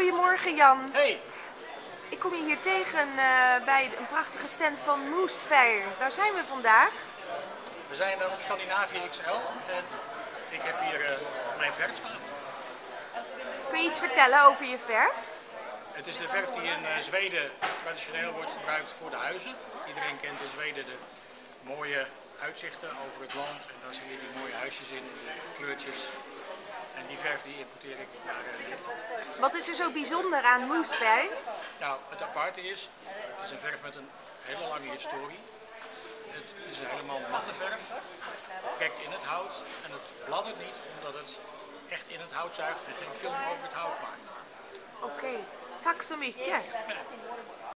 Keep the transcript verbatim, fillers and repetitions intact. Goedemorgen Jan. Hey. Ik kom je hier tegen uh, bij een prachtige stand van Moose Färg. Waar zijn we vandaag? We zijn uh, op Scandinavië X L en ik heb hier uh, mijn verf staan. Kun je iets vertellen over je verf? Het is de verf die in uh, Zweden traditioneel wordt gebruikt voor de huizen. Iedereen kent in Zweden de mooie uitzichten over het land en daar zie je die mooie huisjes in, de kleurtjes. En die verf die importeer ik naar Nederland. Wat is er zo bijzonder aan Moose Färg? Nou, het aparte is, het is een verf met een hele lange historie. Het is een helemaal matte verf. Het trekt in het hout en het bladdert niet, omdat het echt in het hout zuigt en geen film over het hout maakt. Oké, okay. Tack så mycket.